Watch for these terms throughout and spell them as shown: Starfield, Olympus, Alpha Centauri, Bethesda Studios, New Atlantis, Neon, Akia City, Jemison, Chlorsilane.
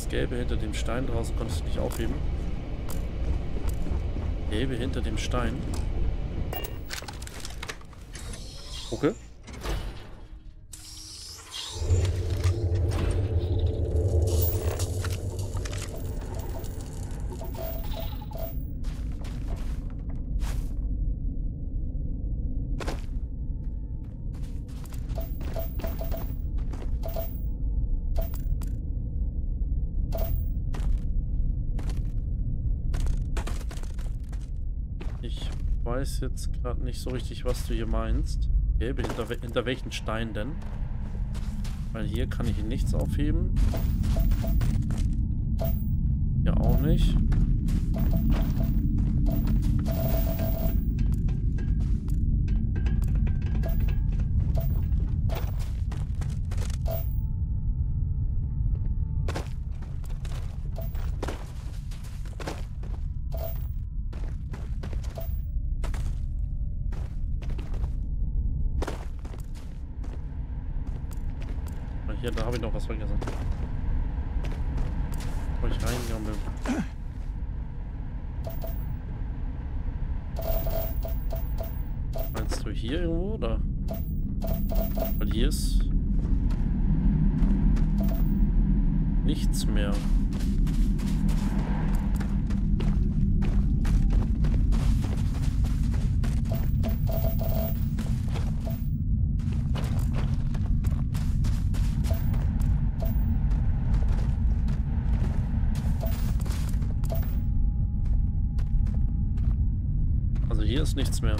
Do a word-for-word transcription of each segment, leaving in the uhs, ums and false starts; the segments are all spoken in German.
Das Gelbe hinter dem Stein draußen konntest du nicht aufheben. Gelbe hinter dem Stein. Okay. Weiß jetzt gerade nicht so richtig, was du hier meinst. Gelbe, hinter, we hinter welchen Stein denn? Weil hier kann ich nichts aufheben. Hier auch nicht. Hier, da habe ich noch was vergessen. Wo ich reingegangen bin. Meinst du hier irgendwo, oder? Weil hier ist nichts mehr. Hier ist nichts mehr.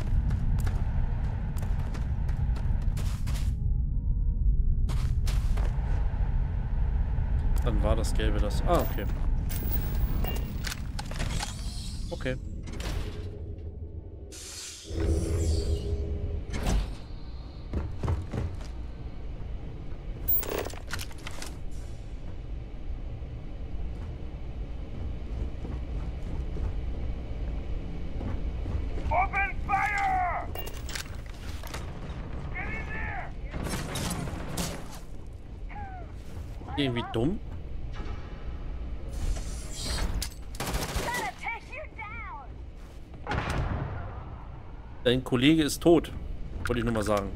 Dann war das Gelbe das. Ah, okay. Okay. Irgendwie dumm. Dein Kollege ist tot, wollte ich nur mal sagen.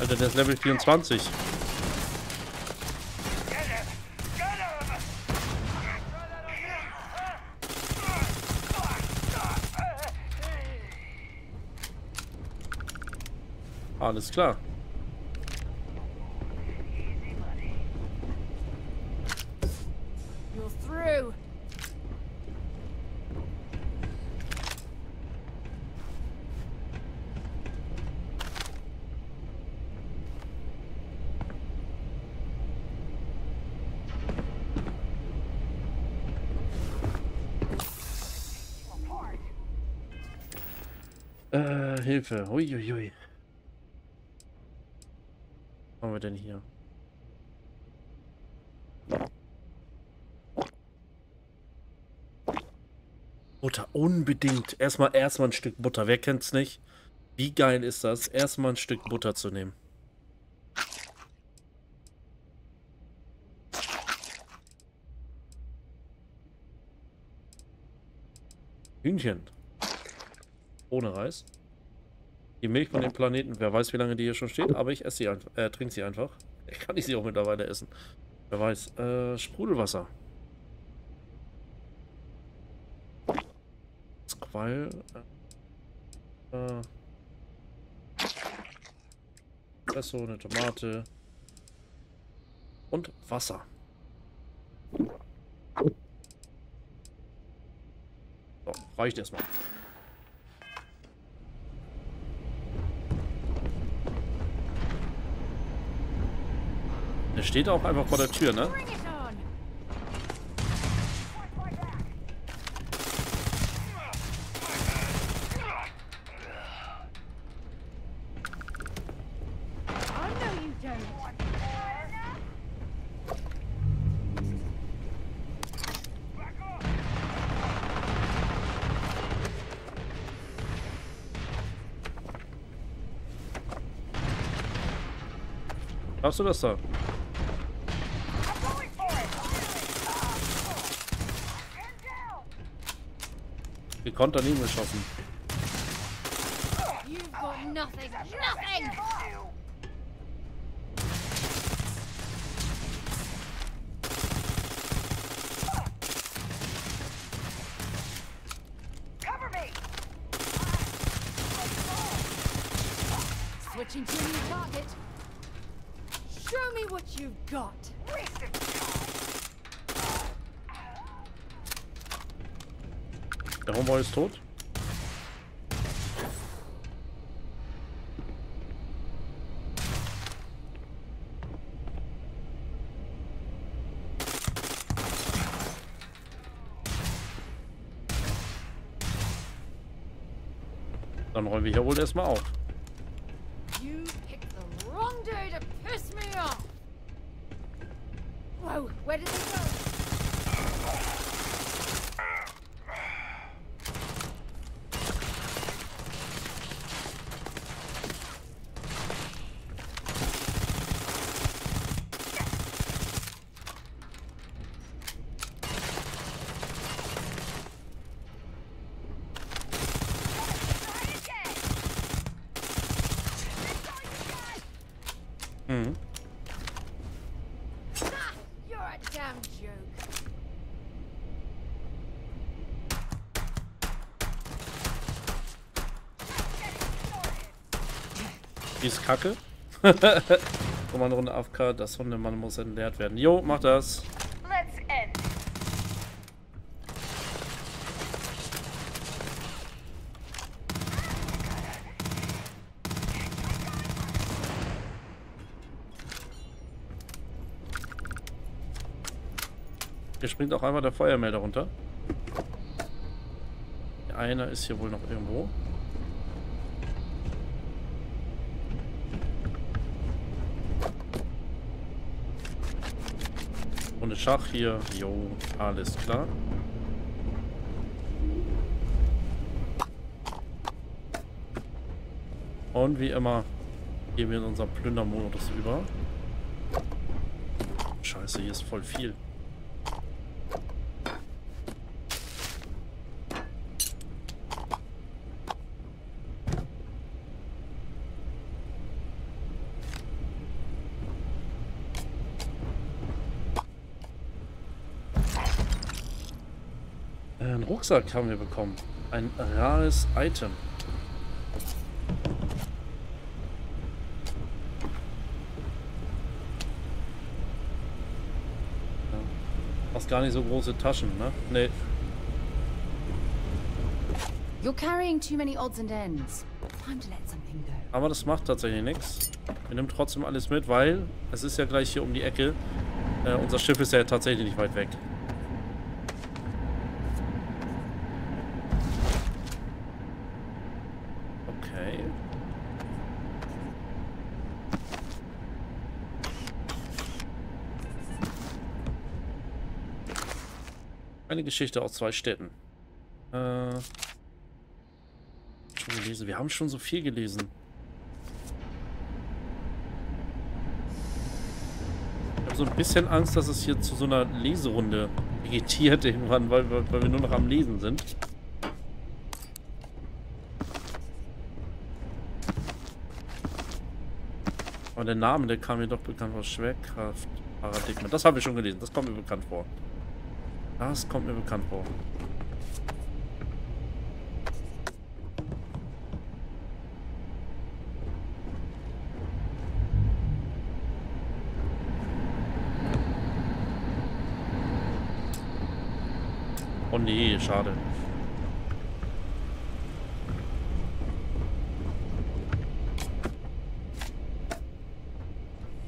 Alter, der ist Level vierundzwanzig. Alles klar. Äh, Hilfe. Uiuiui. Was haben wir denn hier? Butter, unbedingt. Erstmal, erstmal ein Stück Butter. Wer kennt's nicht? Wie geil ist das, erstmal ein Stück Butter zu nehmen? Hühnchen. Ohne Reis. Die Milch von dem Planeten. Wer weiß, wie lange die hier schon steht. Aber ich esse sie einfach. Äh, trinke sie einfach. Ich kann ich sie auch mittlerweile essen. Wer weiß. Äh, Sprudelwasser. Squall. Äh. Espresso, eine Tomate. Und Wasser. So, reicht erstmal. Der steht auch einfach vor der Tür, ne? Darfst du das da? Wir konnten daneben geschossen. Switching to new target. Show me what you've got. Der Homeboy ist tot. Dann räumen wir hier wohl erstmal auf. Mhm. Die ist kacke. Kommandorunde A F K, das Hundemann muss entleert werden. Jo, mach das. Hier springt auch einmal der Feuermelder runter. Einer ist hier wohl noch irgendwo. Runde Schach hier. Jo, alles klar. Und wie immer gehen wir in unseren Plündermodus über. Scheiße, hier ist voll viel. Einen Rucksack haben wir bekommen. Ein rares Item. Hast gar nicht so große Taschen, ne? Nee. You're carrying too many odds and ends. Time to let something go. Aber das macht tatsächlich nichts. Wir nehmen trotzdem alles mit, weil es ist ja gleich hier um die Ecke. Äh, unser Schiff ist ja tatsächlich nicht weit weg. Eine Geschichte aus zwei Städten. Äh, schon gelesen. Wir haben schon so viel gelesen. Ich habe so ein bisschen Angst, dass es hier zu so einer Leserunde vegetiert irgendwann, weil, weil wir nur noch am Lesen sind. Aber der Name, der kam mir doch bekannt vor. Schwerkraftparadigma. Das habe ich schon gelesen. Das kommt mir bekannt vor. Das kommt mir bekannt vor. Oh nee, schade.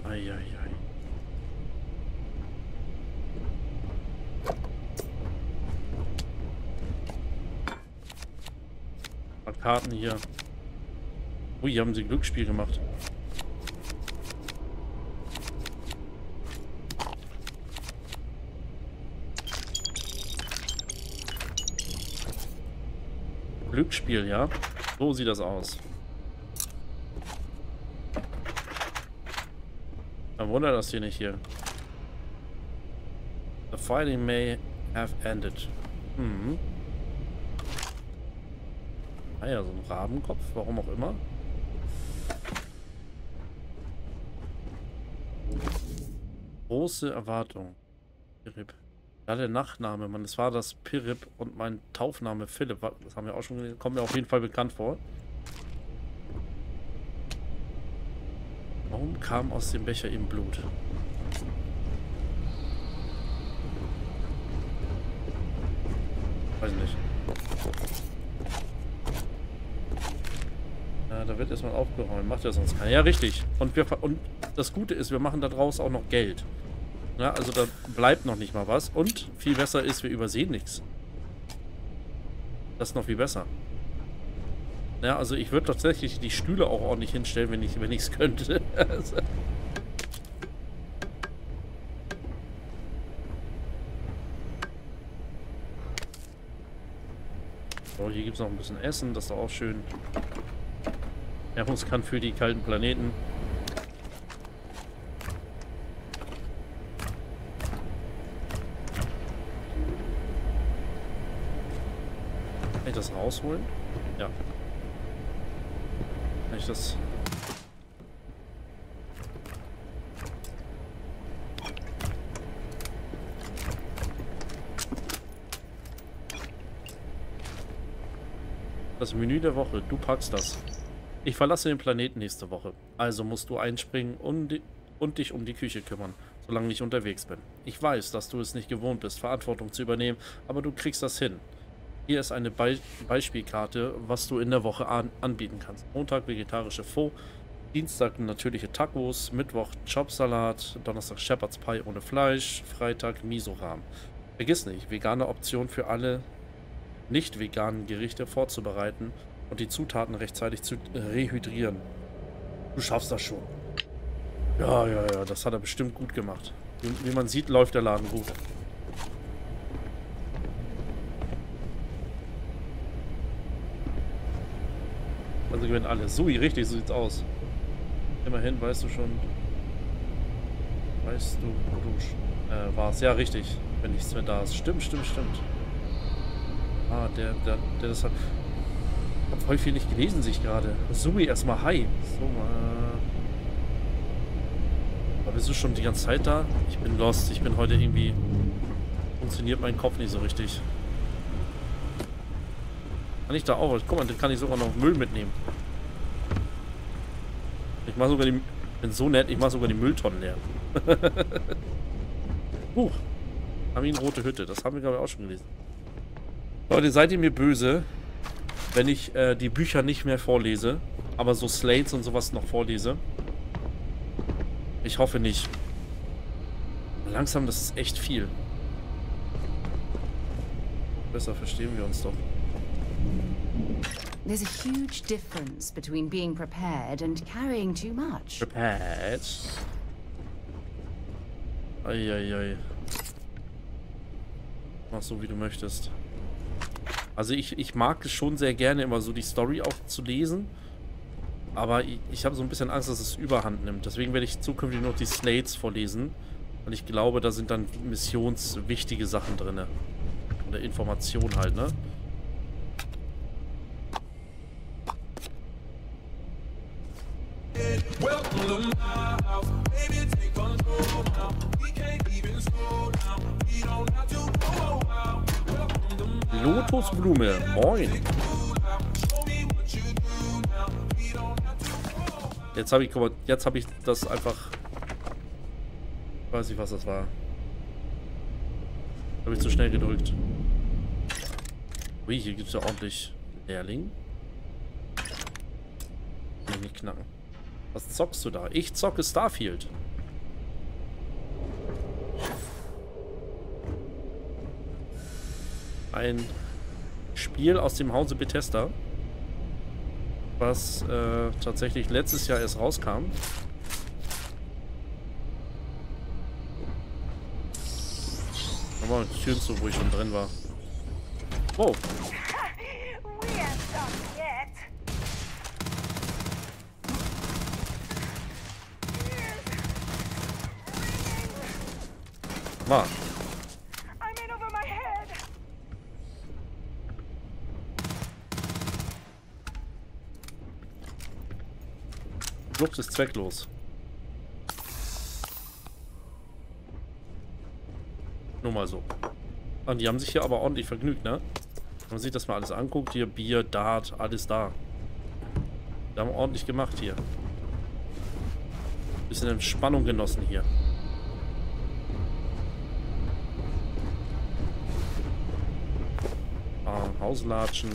Eieiei. Ei, ei. paar Karten hier. Ui, haben sie ein Glücksspiel gemacht. Glücksspiel, ja. So sieht das aus. Ein Wunder, dass hier nicht hier. The fighting may have ended. Hm. Ah ja, so ein Rabenkopf, warum auch immer. Große Erwartung. Pirip. Ja, der Nachname, Mann. Das war das Pirip und mein Taufname Philipp. Das haben wir auch schon gesehen. Kommt mir auf jeden Fall bekannt vor. Warum kam aus dem Becher eben Blut? Weiß nicht. Ja, da wird erstmal aufgeräumt. Macht ja sonst keiner. Ja, richtig. Und, wir, und das Gute ist, wir machen da draus auch noch Geld. Ja, also da bleibt noch nicht mal was. Und viel besser ist, wir übersehen nichts. Das ist noch viel besser. Ja, also ich würde tatsächlich die Stühle auch ordentlich hinstellen, wenn ich wenn ich es könnte. So, hier gibt es noch ein bisschen Essen. Das ist doch auch schön. Nahrungskern für die kalten Planeten. Das rausholen? Ja. Kann ich das... Das Menü der Woche. Du packst das. Ich verlasse den Planeten nächste Woche. Also musst du einspringen und, und dich um die Küche kümmern, solange ich unterwegs bin. Ich weiß, dass du es nicht gewohnt bist, Verantwortung zu übernehmen, aber du kriegst das hin. Hier ist eine Be Beispielkarte, was du in der Woche an anbieten kannst. Montag vegetarische Pho, Dienstag natürliche Tacos, Mittwoch Chopsalat, Donnerstag Shepherd's Pie ohne Fleisch, Freitag Miso-Ramen. Vergiss nicht, vegane Optionen für alle nicht veganen Gerichte vorzubereiten und die Zutaten rechtzeitig zu rehydrieren. Du schaffst das schon. Ja, ja, ja, das hat er bestimmt gut gemacht. Wie, wie man sieht, läuft der Laden gut. Also gewinnen alle. Sui, richtig, so sieht's aus. Immerhin weißt du schon. Weißt du, wo du äh, warst. Ja, richtig. Wenn nichts mehr da ist. Stimmt, stimmt, stimmt. Ah, der, der, der das hat. Ich hab voll viel nicht gelesen, sich gerade. Sui, erstmal hi. So, äh. Aber bist du schon die ganze Zeit da? Ich bin lost. Ich bin heute irgendwie. Funktioniert mein Kopf nicht so richtig. Kann ich da auch was? Guck mal, den kann ich sogar noch Müll mitnehmen. Ich mache sogar die... bin so nett, ich mache sogar die Mülltonnen leer. Huch. Aminrote Hütte, das haben wir glaube ich auch schon gelesen. Leute, seid ihr mir böse, wenn ich äh, die Bücher nicht mehr vorlese, aber so Slates und sowas noch vorlese? Ich hoffe nicht. Langsam, das ist echt viel. Besser verstehen wir uns doch. There's a huge difference between being prepared and carrying too much. Prepared? Eieiei. Mach so, wie du möchtest. Also ich, ich mag es schon sehr gerne, immer so die Story auch zu lesen. Aber ich, ich habe so ein bisschen Angst, dass es überhand nimmt. Deswegen werde ich zukünftig noch die Slates vorlesen. Weil ich glaube, da sind dann missionswichtige Sachen drin. Oder Informationen halt, ne? Lotusblume, moin. Jetzt habe ich, jetzt habe ich das einfach, weiß ich, was das war. Habe ich zu schnell gedrückt. Ui, hier gibt es ja ordentlich Lehrling. Kann ich nicht knacken. Was zockst du da? Ich zocke Starfield. Ein Spiel aus dem Hause Bethesda. was äh, tatsächlich letztes Jahr erst rauskam. Aber die Türen zu, wo ich schon drin war. Wow. War. Flucht ist zwecklos. Nur mal so. Und die haben sich hier aber ordentlich vergnügt, ne? Man sieht, dass man alles anguckt. Hier Bier, Dart, alles da. Die haben ordentlich gemacht hier. Bisschen Entspannung genossen hier. Ah, Hauslatschen.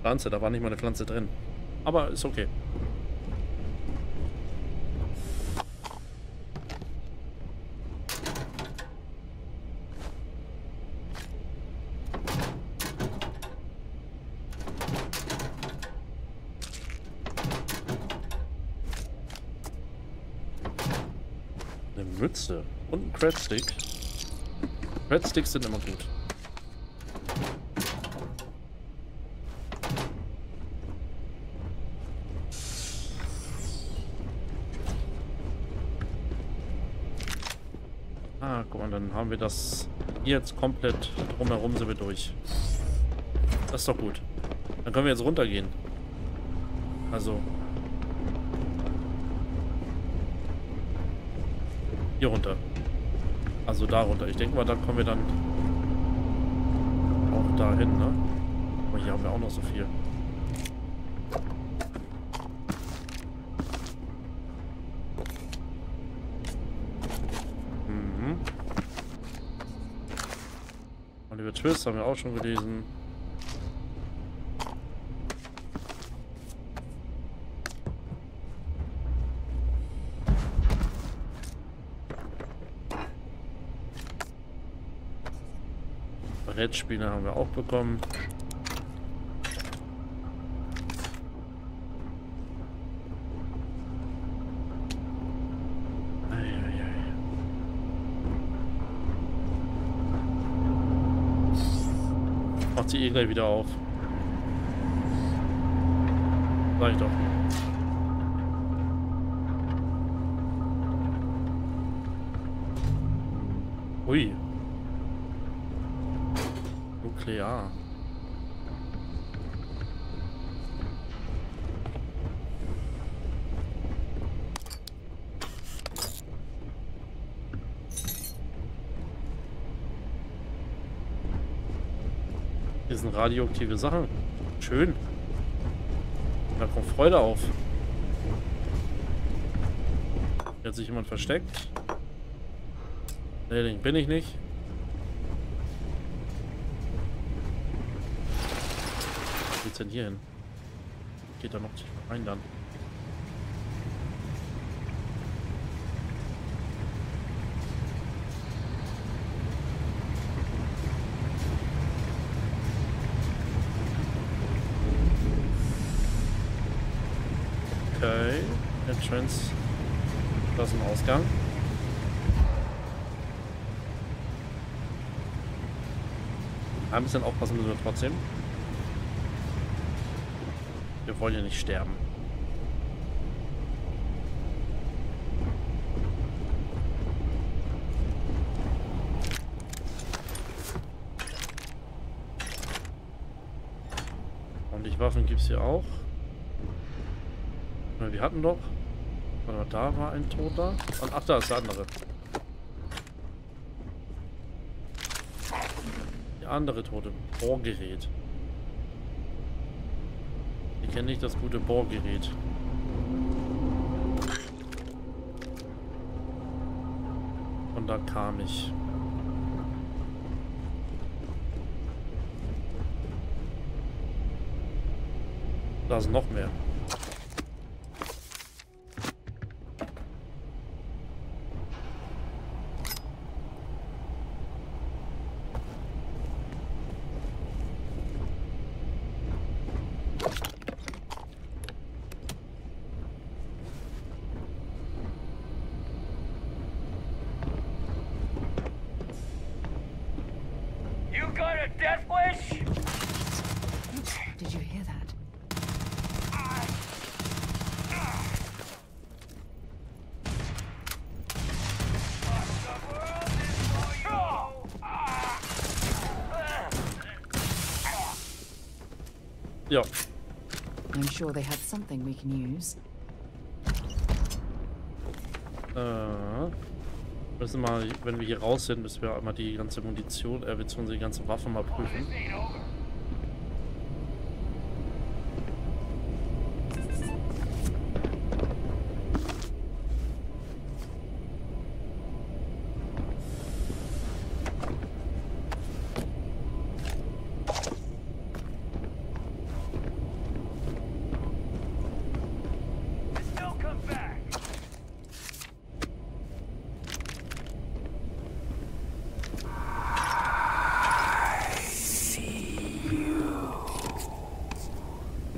Pflanze, da war nicht mal eine Pflanze drin. Aber ist okay. Eine Mütze und ein Crabstick. Crabsticks sind immer gut. Haben wir das jetzt komplett drumherum, sind wir durch. Das ist doch gut. Dann können wir jetzt runtergehen. Also. Hier runter. Also da runter. Ich denke mal, da kommen wir dann auch dahin, ne? Aber hier haben wir auch noch so viel. Twist haben wir auch schon gelesen. Brettspiele haben wir auch bekommen. Die eh gleich wieder auf. Sag ich doch. Ui. Nuklear. Sind radioaktive Sachen. Schön. Da kommt Freude auf. Hier hat sich jemand versteckt. Nee, den bin ich nicht. Was geht's denn hier hin? Geht da noch nicht rein dann. Okay, Entrance, das ist ein Ausgang. Ein bisschen aufpassen müssen wir trotzdem. Wir wollen ja nicht sterben. Und die Waffen gibt es hier auch. Wir hatten doch. Oder da war ein Toter. Und ach, da ist der andere. Der andere Tote. Bohrgerät. Ich kenne nicht das gute Bohrgerät. Und da kam ich. Da ist noch mehr. a death wish? Did you hear that? Ja. I'm sure they had something we can use. Äh, müssen mal, wenn wir hier raus sind, müssen wir einmal die ganze Munition, äh, beziehungsweise die ganze Waffe mal prüfen.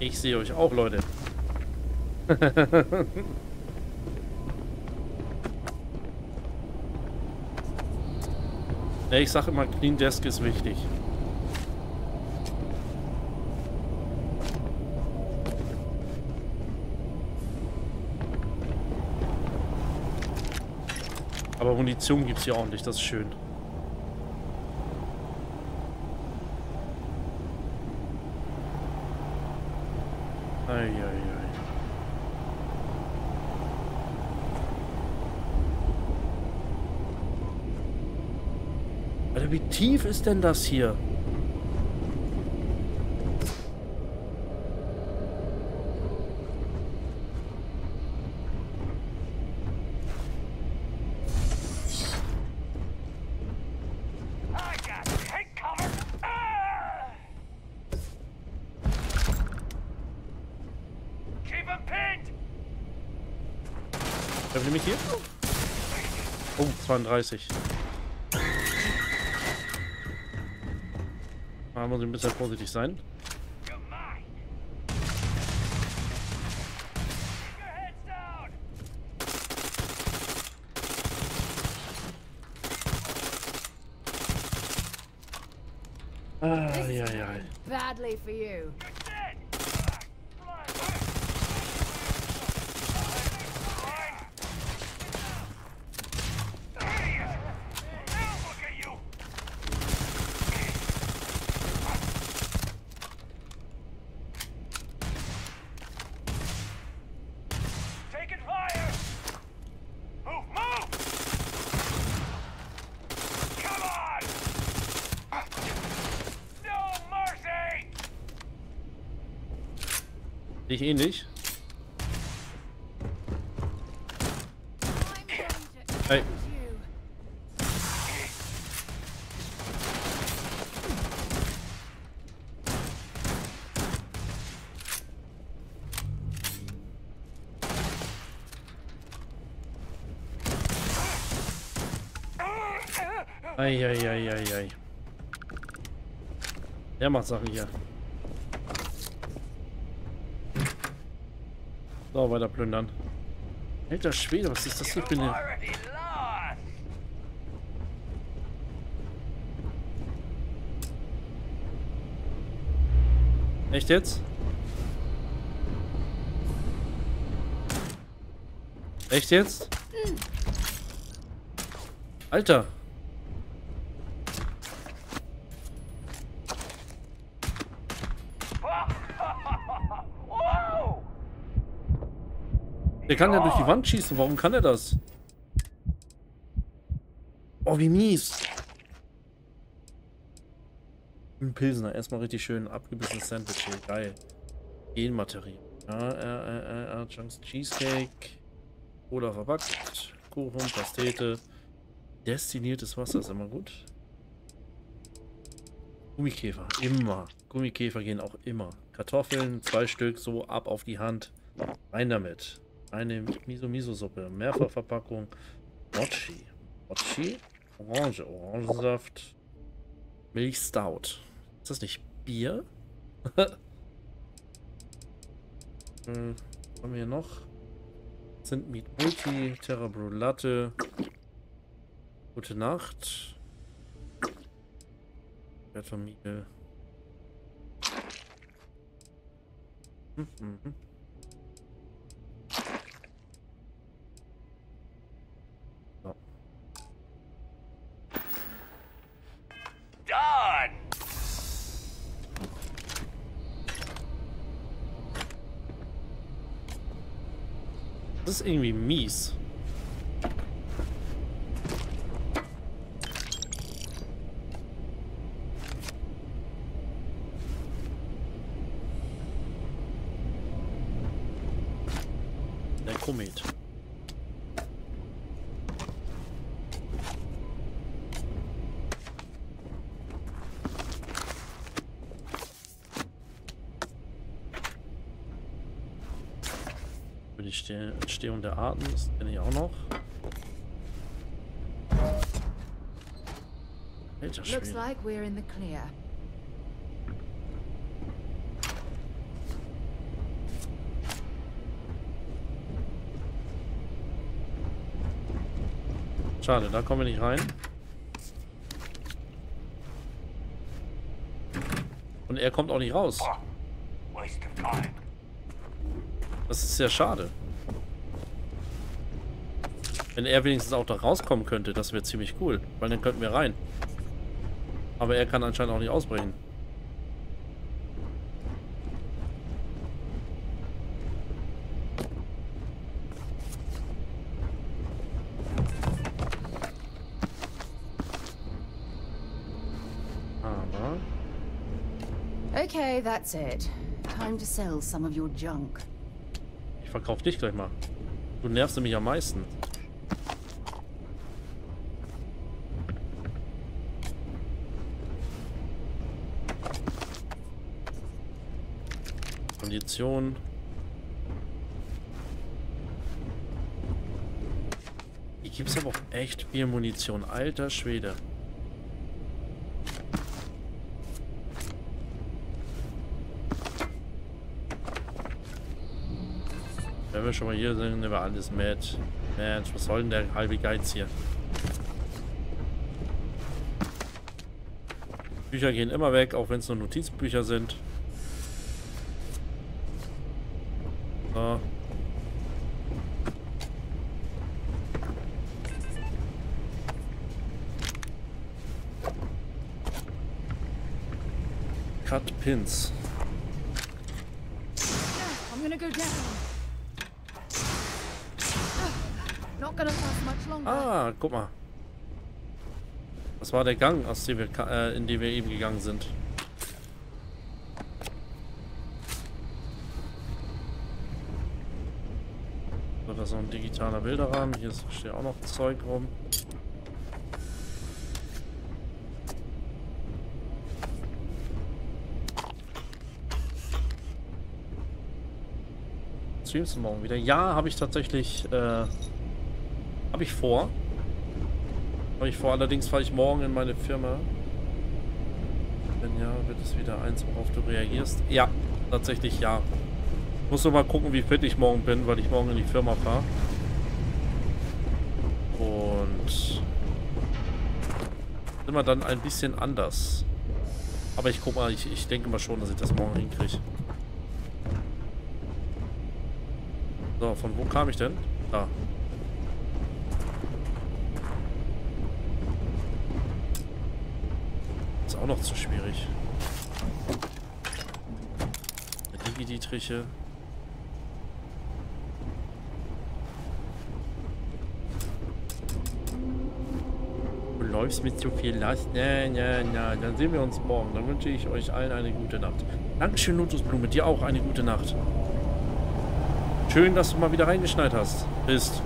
Ich sehe euch auch, Leute. Ja, ich sage immer, Clean Desk ist wichtig. Aber Munition gibt es hier ordentlich, das ist schön. Alter, wie tief ist denn das hier? Nämlich hier? Oh, zweiunddreißig. Da muss ich ein bisschen vorsichtig sein. Ah, ja, ja. Badly for you. Ich eh nicht. Hey. Ei, ei, ei, ei, ei. Der macht Sachen hier. So, weiter plündern. Alter Schwede, was ist das hier für eine... Echt jetzt? Echt jetzt? Alter! Der kann ja durch die Wand schießen. Warum kann er das? Oh, wie mies. Ein Pilsner. Erstmal richtig schön abgebissenes Sandwich. Hier. Geil. Genmaterial. Ja, äh, äh, äh, Junks Cheesecake. Cola verpackt. Kuchen, Pastete. Destiniertes Wasser ist immer gut. Gummikäfer. Immer. Gummikäfer gehen auch immer. Kartoffeln. Zwei Stück. So ab auf die Hand. Rein damit. Eine Miso-Miso-Suppe, Mehrfachverpackung, Mochi, Mochi, Orange, Orangensaft, Milchstout. Ist das nicht Bier? Hm, was haben wir hier noch? Sind Meat Multi, Terra Brew Latte, Gute Nacht, Gattermine. Hm, hm, hm. So. Done. Das ist irgendwie mies. Komet. Über die Ste- Entstehung der Arten, das kenne ich auch noch. Alter Schwede. Looks like we're in the clear. Schade, da kommen wir nicht rein. Und er kommt auch nicht raus. Das ist sehr schade. Wenn er wenigstens auch da rauskommen könnte, das wäre ziemlich cool. Weil dann könnten wir rein. Aber er kann anscheinend auch nicht ausbrechen. Okay, that's it. Time to sell some of your junk. Ich verkaufe dich gleich mal. Du nervst mich am meisten. Kondition. Hier gibt es aber auch echt viel Munition. Alter Schwede. Wenn wir schon mal hier sind, nehmen wir alles mit. Mensch, was soll denn der halbe Geiz hier? Bücher gehen immer weg, auch wenn es nur Notizbücher sind. So. Cut Pins. I'm gonna go down. Ah, guck mal. Das war der Gang, aus dem wir, äh, in den wir eben gegangen sind. So, da ist noch ein digitaler Bilderrahmen. Hier steht auch noch Zeug rum. Streamst du morgen wieder? Ja, habe ich tatsächlich... Äh, Habe ich vor. Habe ich vor. Allerdings fahre ich morgen in meine Firma. Wenn ja, wird es wieder eins, worauf du reagierst. Ja, tatsächlich ja. Ich muss nur mal gucken, wie fit ich morgen bin, weil ich morgen in die Firma fahre. Und immer dann ein bisschen anders. Aber ich guck mal, ich, ich denke mal schon, dass ich das morgen hinkriege. So, von wo kam ich denn? Da. Auch noch zu schwierig. Digi-Dietriche. Du läufst mit zu viel Last. Nein, nein, nein. Dann sehen wir uns morgen. Dann wünsche ich euch allen eine gute Nacht. Dankeschön, Lotusblume. Dir auch eine gute Nacht. Schön, dass du mal wieder reingeschneit hast. Bist.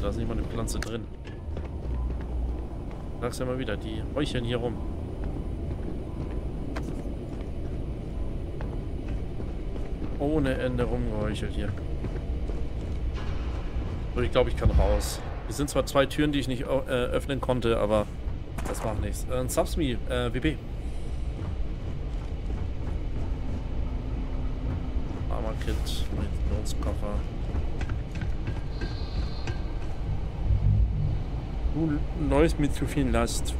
Da ist nicht mal eine Pflanze drin. Sag's ja mal wieder, die räuchern hier rum. Ohne Ende rumgeräuchert hier. So, ich glaube, ich kann raus. Es sind zwar zwei Türen, die ich nicht äh, öffnen konnte, aber Das macht nichts. Äh, subs me, äh, W B. Armor-Kit mit Notkoffer. Du läufst mit zu viel Last.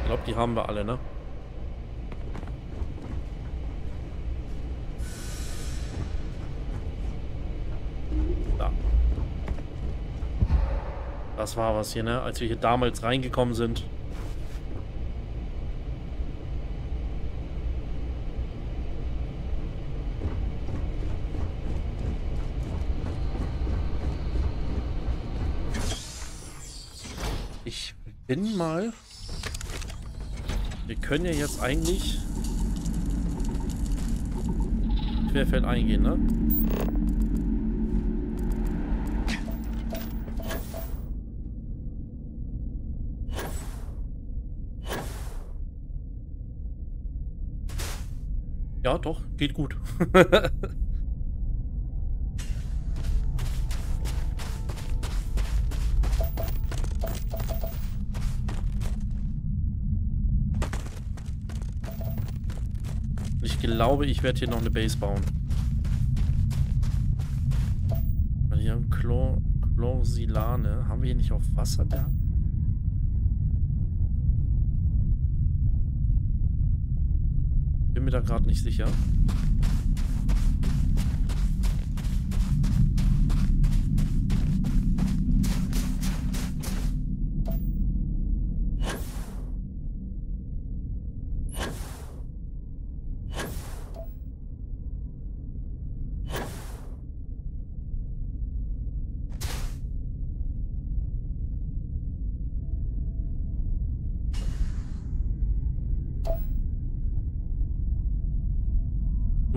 Ich glaube, die haben wir alle, ne? Das war was hier, ne? Als wir hier damals reingekommen sind. Ich bin mal... Wir können ja jetzt eigentlich... Querfeld eingehen, ne? Ja, doch, geht gut. Ich glaube, ich werde hier noch eine Base bauen. Hier haben Chlor Chlorsilane. Haben wir hier nicht auf Wasser da? Bin mir da gerade nicht sicher.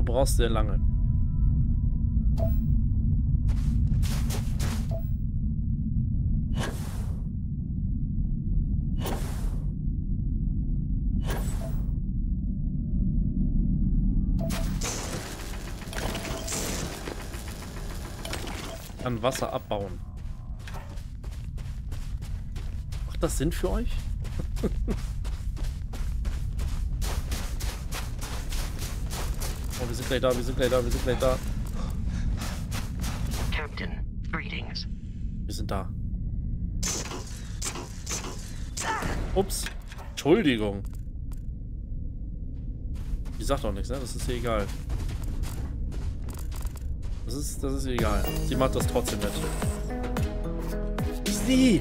Brauchst sehr lange. An Wasser abbauen. Macht das Sinn für euch? Wir sind gleich da, wir sind gleich da, wir sind gleich da. Captain, greetings. Wir sind da. Ups. Entschuldigung. Die sagt doch nichts, ne? Das ist ihr egal. Das ist, das ist ihr egal. Sie macht das trotzdem nicht. Sie!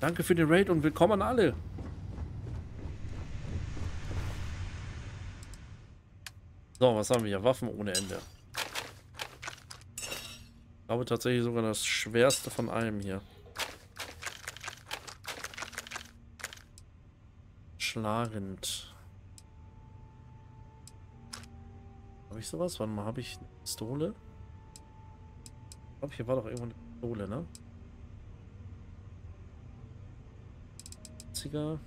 Danke für den Raid und willkommen an alle. So, was haben wir hier? Waffen ohne Ende. Ich glaube tatsächlich sogar das schwerste von allem hier. Schlagend. Habe ich sowas? Warte mal, habe ich eine Pistole? Ich glaube, hier war doch irgendwo eine Pistole, ne? Zigarre.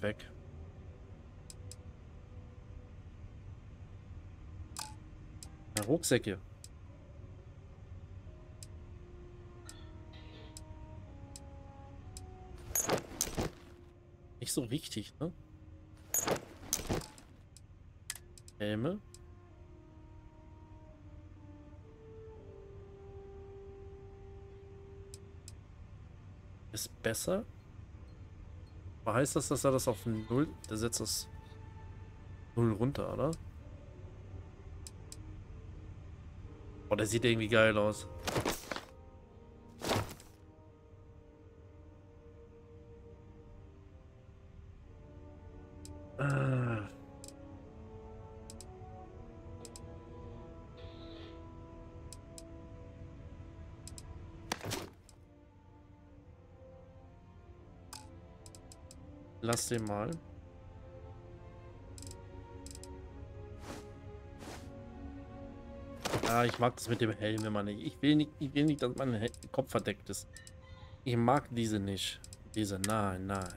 Weg. Ja, Rucksäcke. Nicht so richtig, ne? Helme. Ist besser. Heißt das, dass er das auf null... Der setzt das null runter, oder? Boah, der sieht irgendwie geil aus. Ah. Lass den mal. Ah, ich mag das mit dem Helm immer nicht. Ich will nicht, ich will nicht, dass mein Kopf verdeckt ist. Ich mag diese nicht. Diese, nein, nein.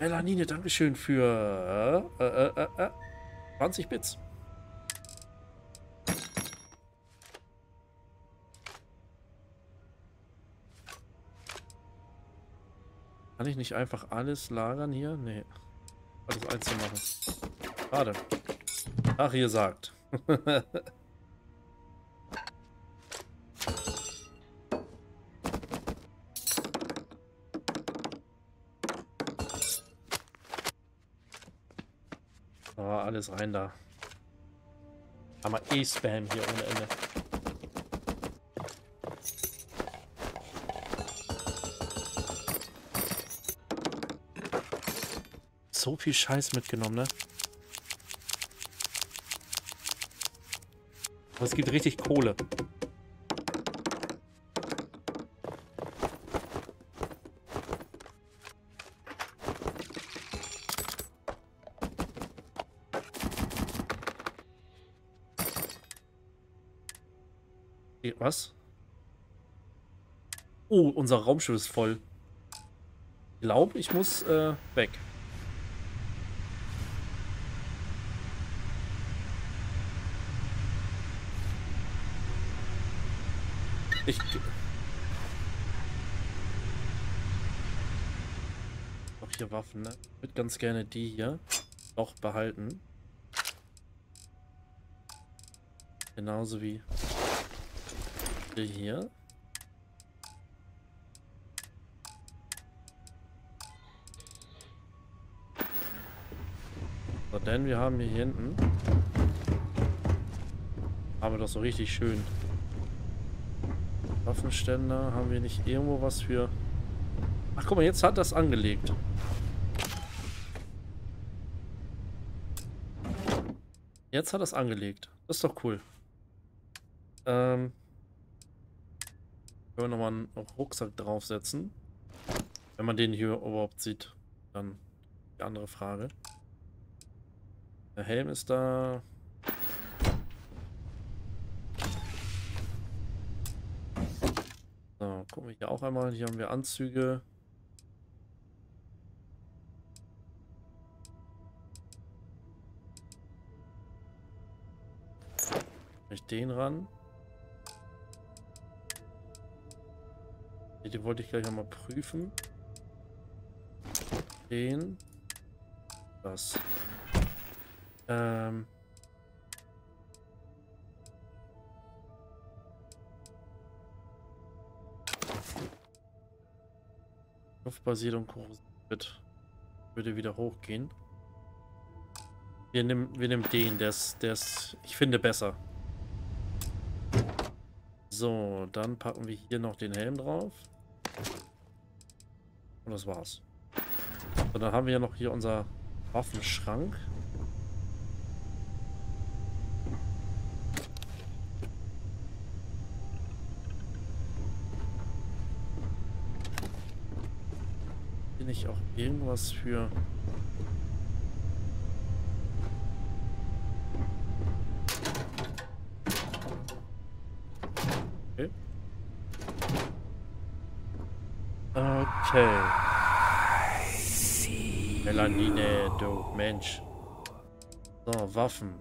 Melanine, Dankeschön für äh, äh, äh, zwanzig Bits. Kann ich nicht einfach alles lagern hier? Nee. Alles einzeln machen. Schade. Ach, ihr sagt. Alles rein da. Aber E-Spam hier ohne Ende. So viel Scheiß mitgenommen, ne? Aber es gibt richtig Kohle. Was? Oh, unser Raumschiff ist voll. Ich glaube, ich muss äh, weg. Ich... Doch hier Waffen, ne? Ich würde ganz gerne die hier noch behalten. Genauso wie... hier. So, denn wir haben hier hinten aber doch so richtig schön Waffenständer. Haben wir nicht irgendwo was für... Ach guck mal, jetzt hat das angelegt. Jetzt hat das angelegt. Das ist doch cool. Ähm... Können wir nochmal einen Rucksack draufsetzen. Wenn man den hier überhaupt sieht, dann die andere Frage. Der Helm ist da. So, gucken wir hier auch einmal. Hier haben wir Anzüge. Ich den ran. Die wollte ich gleich nochmal prüfen. Den. Das. Ähm. Luftbasiert und korrosiert. Würde wieder hochgehen. Wir nehmen, wir nehmen den. Der ist, der ist, ich finde, besser. So, dann packen wir hier noch den Helm drauf. Und das war's. Und dann haben wir ja noch hier unser Waffenschrank. Bin ich auch irgendwas für... Okay. Okay. Melanine, du Mensch. So, Waffen.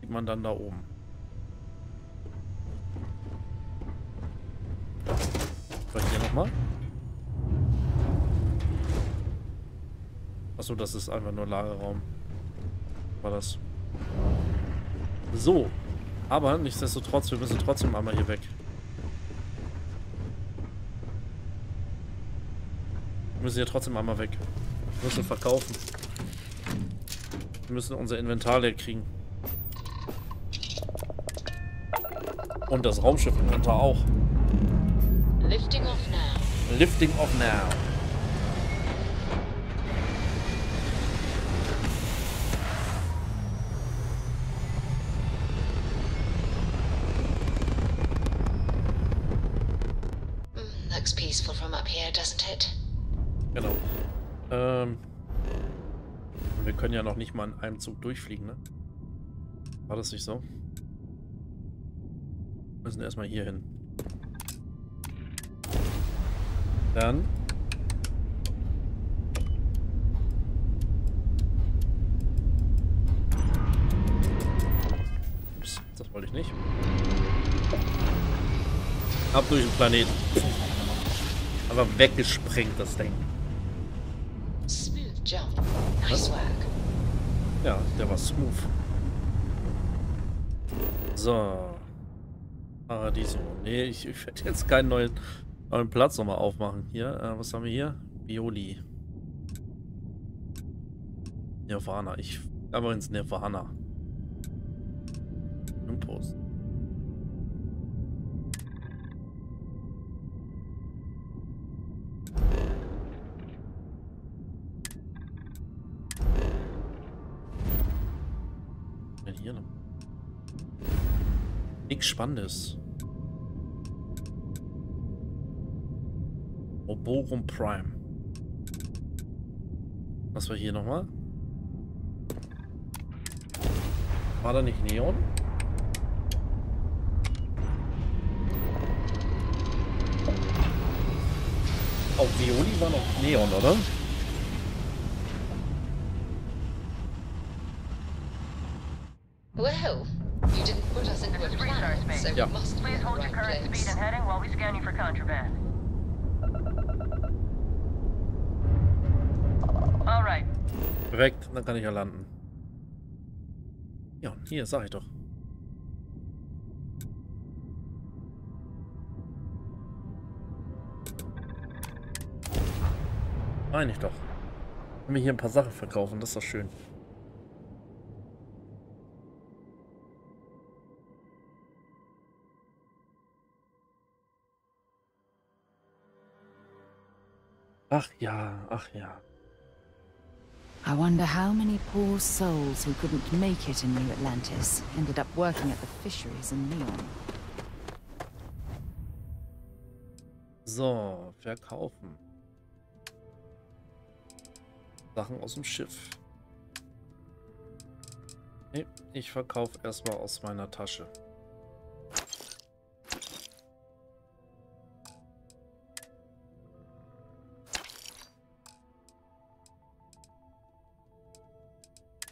Sieht man dann da oben. So, hier nochmal. Achso, das ist einfach nur Lagerraum. War das. So. Aber nichtsdestotrotz, wir müssen trotzdem einmal hier weg. Wir müssen hier trotzdem einmal weg. Wir müssen verkaufen. Wir müssen unser Inventar leer kriegen. Und das Raumschiff-Inventar auch. Lifting off now. Lifting off now. Mm, looks peaceful from up here, doesn't it? Genau. Ähm, wir können ja noch nicht mal in einem Zug durchfliegen, ne? War das nicht so? Wir müssen erstmal hier hin. Dann. Ups, das wollte ich nicht. Ab durch den Planeten. Aber weggesprengt das Ding. Was? Ja, der war smooth. So. Paradies. Nee, ich, ich werde jetzt keinen neuen, neuen Platz nochmal aufmachen. Hier, äh, was haben wir hier? Bioli. Nirvana. Ich aber ins Nirvana. Olympus. Denn hier noch. Nichts Spannendes. Oborum Prime. Was war hier nochmal? War da nicht Neon? Auf Violi war noch Neon, oder? Wow. You didn't put us in good plan, so we must be in the right place. Please hold your current speed and heading while we scan you for contraband. Alright. Perfekt, dann kann ich ja landen. Ja, hier, sag ich doch. Meine ich doch. Können wir hier ein paar Sachen verkaufen, das ist doch schön. Ach ja, ach ja. I wonder how many poor souls who couldn't make it in New Atlantis ended up working at the fisheries in Neon. So, verkaufen. Sachen aus dem Schiff. Nee, ich verkaufe erstmal aus meiner Tasche.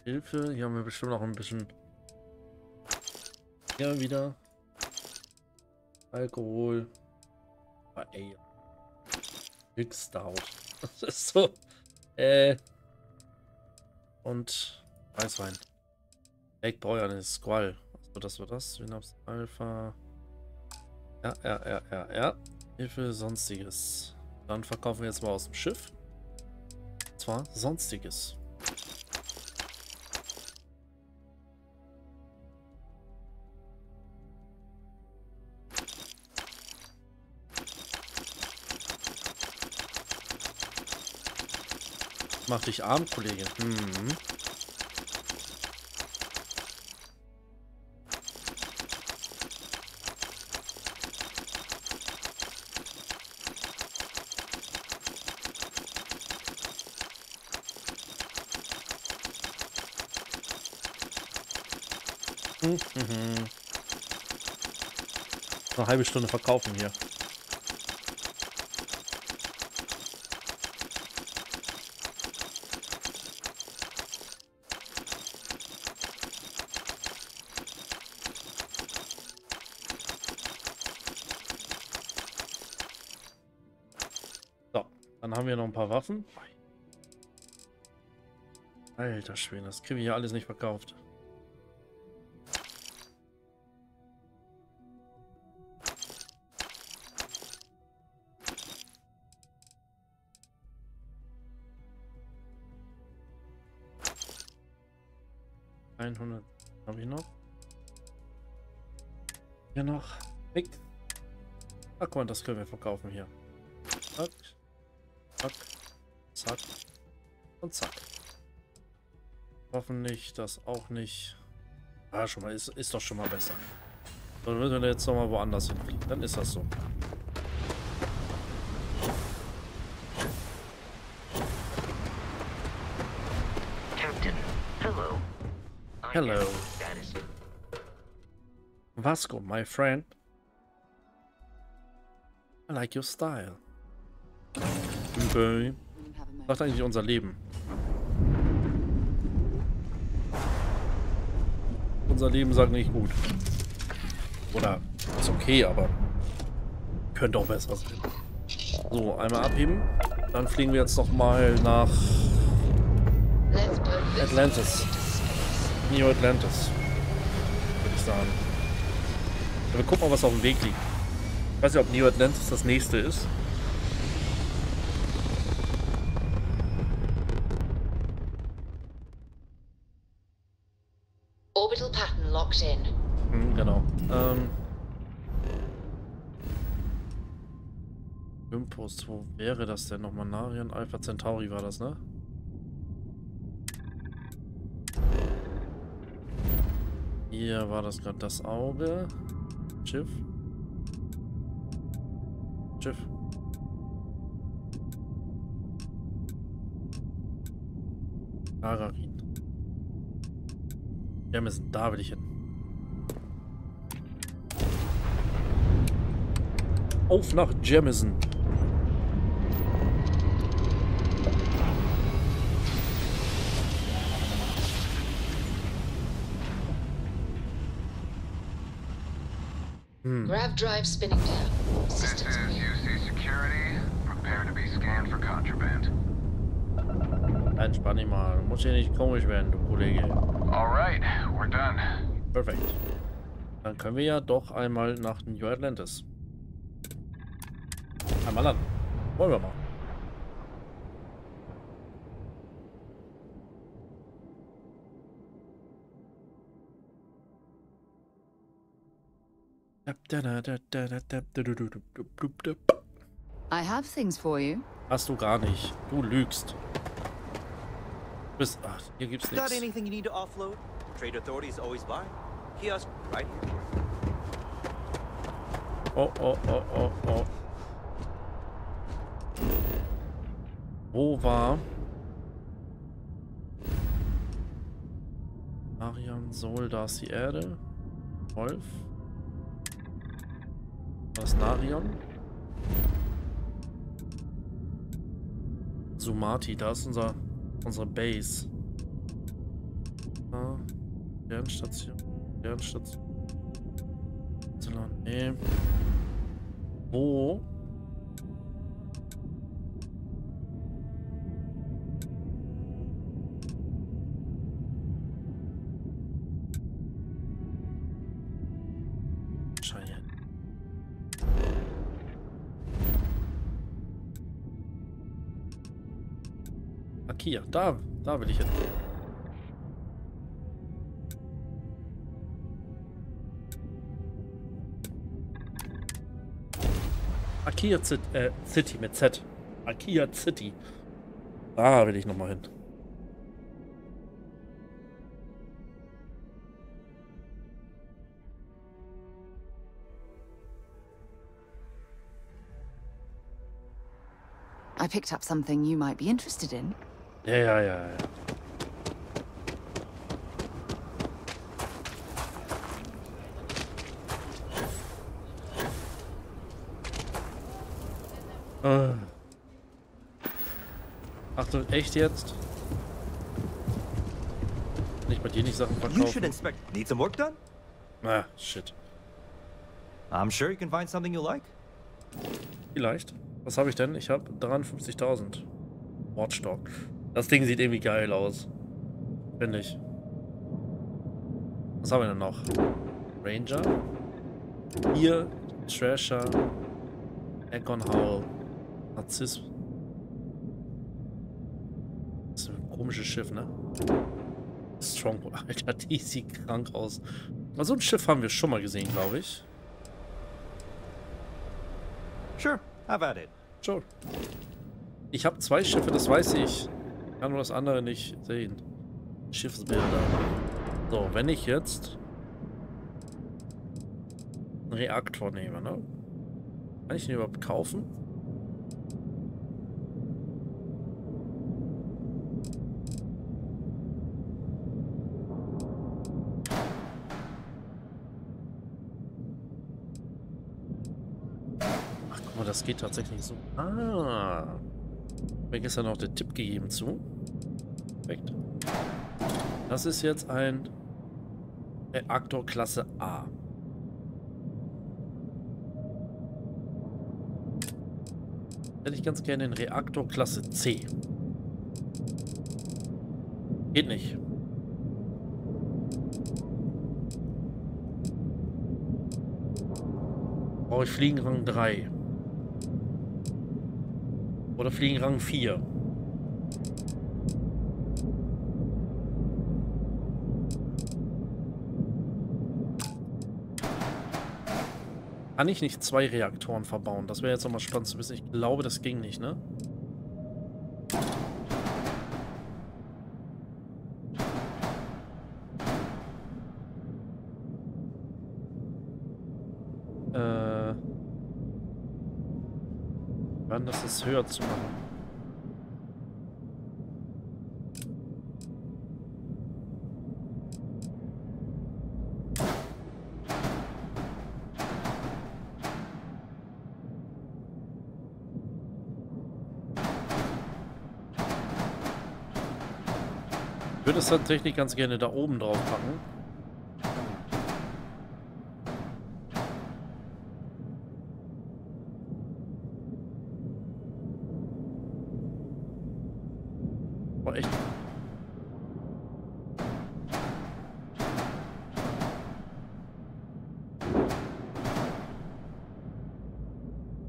Hilfe, hier haben wir bestimmt noch ein bisschen. Ja, wieder. Alkohol. Ah, ey. Nix da. Das ist so. Äh. Und Weißwein. Weg brauche ich eine Squall. Achso, das war das. Synops Alpha. Ja, ja, ja, ja, ja. Hilfe, Sonstiges. Dann verkaufen wir jetzt mal aus dem Schiff. Und zwar Sonstiges. Mach dich arm, Kollege. Hm. Hm, hm, hm. Eine halbe Stunde verkaufen hier. Haben wir noch ein paar Waffen? Alter Schwede, das kriegen wir hier alles nicht verkauft. hundert habe ich noch. Hier noch. Nick. Ah, guck mal, das können wir verkaufen hier. Zack, zack, zack und zack. Hoffentlich das auch nicht. Ah, schon mal, ist, ist doch schon mal besser. Dann müssen wir jetzt nochmal woanders hinfliegen. Dann ist das so. Captain, hello. Hello. Vasco, my friend. I like your style. Okay. Macht eigentlich unser Leben. Unser Leben sagt nicht gut. Oder ist okay, aber könnte auch besser sein. So, einmal abheben. Dann fliegen wir jetzt nochmal nach Atlantis. New Atlantis. Würde ich sagen. Ja, wir gucken mal, was auf dem Weg liegt. Ich weiß nicht, ob New Atlantis das nächste ist. Orbital Pattern locked in. Hm, genau. Ähm. Olympus, wo wäre das denn nochmal? Neon, Alpha Centauri war das, ne? Hier war das gerade das Auge. Schiff. Schiff. Ararin. Jemison, da will ich hin. Auf nach Jemison. Hmm. Grav drive spinning down. Systems. This is U C Security. Prepare to be scanned for contraband. Entspann dich mal. Du musst hier nicht komisch werden, du Kollege. Alright, we're done. Perfekt. Dann können wir ja doch einmal nach New Atlantis. Einmal landen. Wollen wir mal. I have things for you. Hast du gar nicht. Du lügst. Du bist, ach, hier gibt's nichts. Oh, oh, oh, oh, oh. Wo war? Arian Sol, da ist die Erde. Wolf. Das Narion. Sumati, da ist unser, unsere Base. Ah, Sternstation. Sternstation. Nee. Wo? Hier, da, da will ich hin. Akia City, äh, City mit Z. Akia City. Da will ich nochmal hin. I picked up something you might be interested in. Ja, ja, ja, ja. Ah. Achtung, echt jetzt? Nicht bei dir nicht Sachen verkaufen. Need some work done? Ah, shit. I'm sure you can find something you like. Vielleicht. Was habe ich denn? Ich habe dreiundfünfzigtausend. Watchdog. Das Ding sieht irgendwie geil aus. Finde ich. Was haben wir denn noch? Ranger? Hier, Treasure, Econ Howl, Narzissus. Das ist ein komisches Schiff, ne? Stronghold. Alter, die sieht krank aus. So ein Schiff haben wir schon mal gesehen, glaube ich. Sure, have at it. Sure. Ich habe zwei Schiffe, das weiß ich. Ich kann nur das andere nicht sehen. Schiffsbilder. So, wenn ich jetzt einen Reaktor nehme, ne? Kann ich den überhaupt kaufen? Ach guck mal, das geht tatsächlich so. Ah. Mir gestern noch den Tipp gegeben zu. Perfekt. Das ist jetzt ein Reaktor Klasse A. Hätte ich ganz gerne den Reaktor Klasse C. Geht nicht. Brauche ich Fliegenrang drei. Oder Fliegenrang vier. Kann ich nicht zwei Reaktoren verbauen? Das wäre jetzt nochmal spannend zu wissen. Ich glaube, das ging nicht, ne? Äh. Wann das ist, höher zu machen. Ich würde es tatsächlich ganz gerne da oben drauf packen. Boah, echt.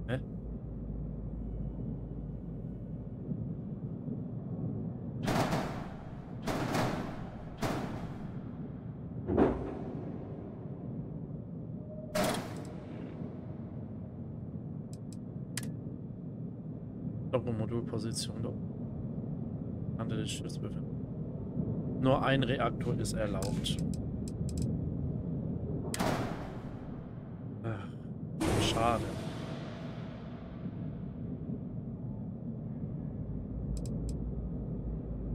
Hä? Modulposition da Kante des Schiffs befinden. Nur ein Reaktor ist erlaubt. Ach, schade.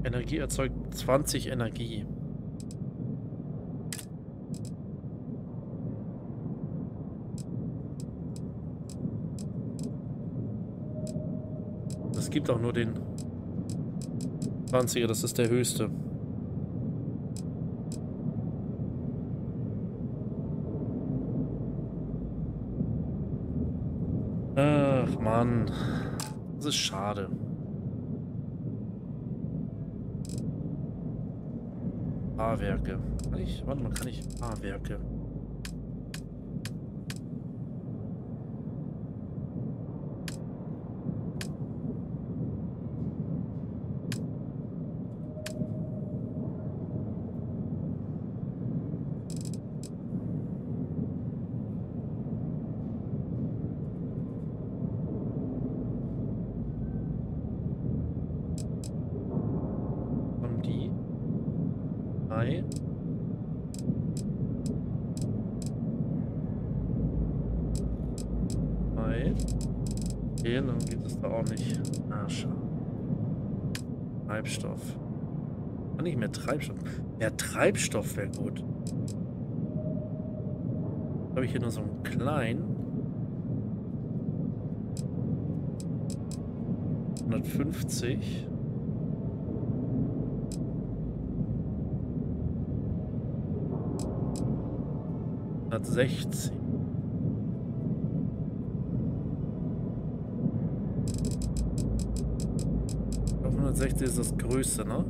Energie erzeugt zwanzig Energie. Es gibt auch nur den zwanziger, das ist der höchste. Ach Mann, das ist schade. A-Werke. Kann ich, warte mal, kann ich A-Werke? Okay, dann geht es da auch nicht. Ah, schade. Treibstoff. Kann ich mehr Treibstoff? Mehr Treibstoff wäre gut. Habe ich hier nur so einen kleinen. hundertfünfzig. hundertsechzig. hundertsechzig ist das größte, ne?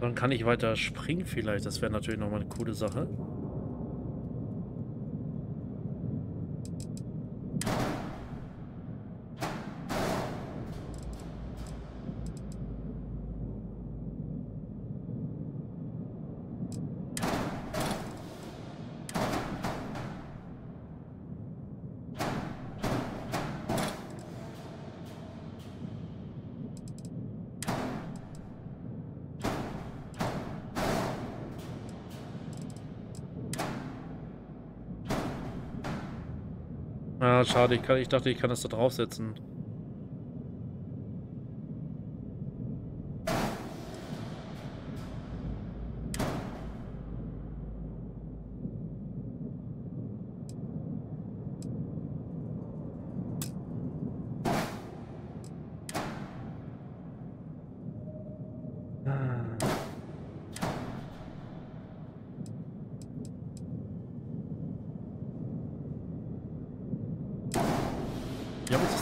Dann kann ich weiter springen vielleicht. Das wäre natürlich nochmal eine coole Sache. Ah, schade, ich, kann, ich dachte, ich kann das da draufsetzen.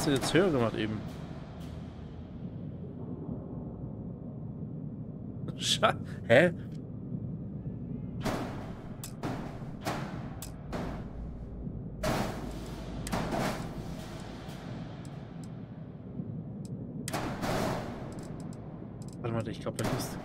Jetzt höher gemacht eben. Scheiße. Hä? Warte mal, ich glaube, da ist...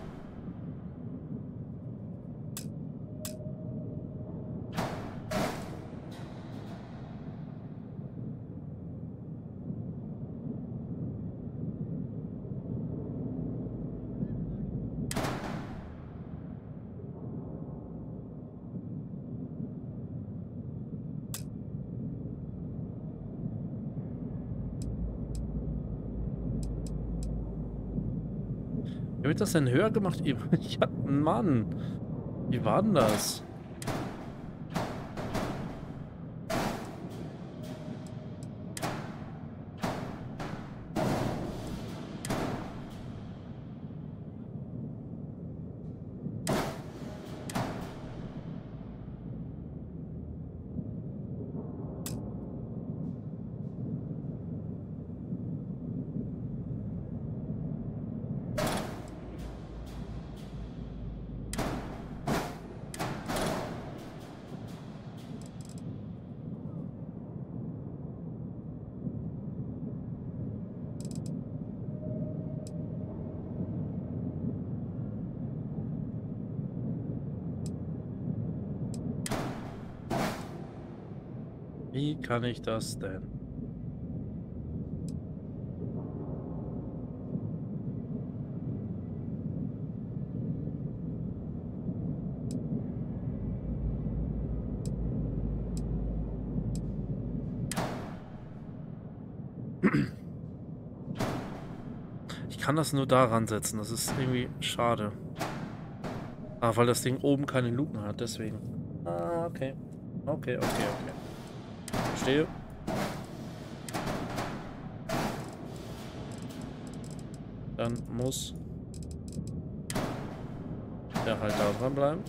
Wird das denn höher gemacht? Ich hab, Mann, wie war denn das? Wie kann ich das denn? Ich kann das nur daran setzen, das ist irgendwie schade. Ah, weil das Ding oben keine Luken hat, deswegen. Ah, okay. Okay, okay, okay. Verstehe. Dann muss der halt da dran bleiben.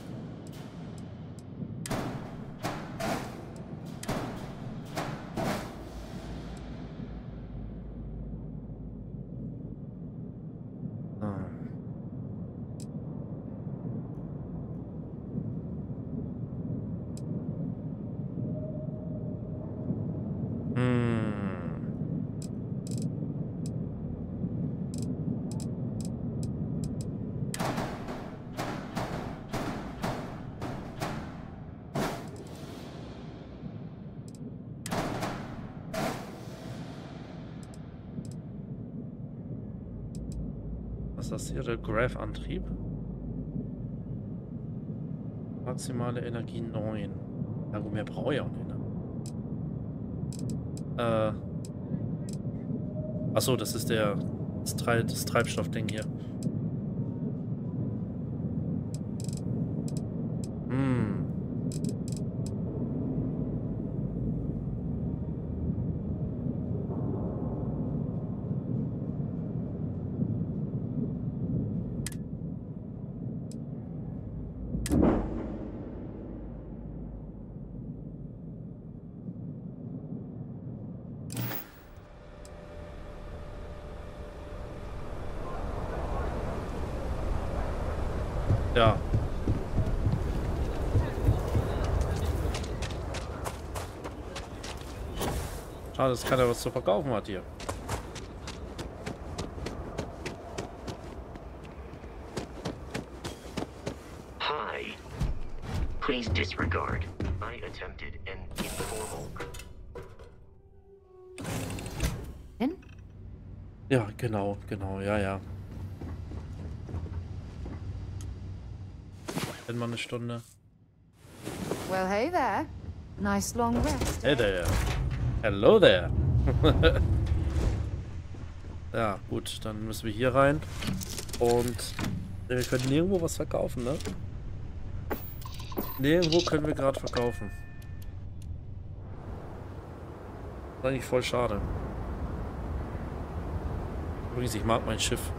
Das ist hier der Graph-Antrieb. Maximale Energie neun. Na gut, mehr brauche ich auch nicht. Ne? Äh. Achso, das ist der das, Tre das Treibstoffding hier. Hm. Ja. Schade, dass keiner was zu verkaufen hat hier. Hi. Please disregard. I attempted an informal. Ja, genau, genau, ja, ja. Mal eine Stunde. Well, hey there. Nice long rest. Hey there. Hello there. Ja, gut, dann müssen wir hier rein. Und wir können nirgendwo was verkaufen, ne? Nirgendwo können wir gerade verkaufen. Das ist eigentlich voll schade. Übrigens, ich mag mein Schiff.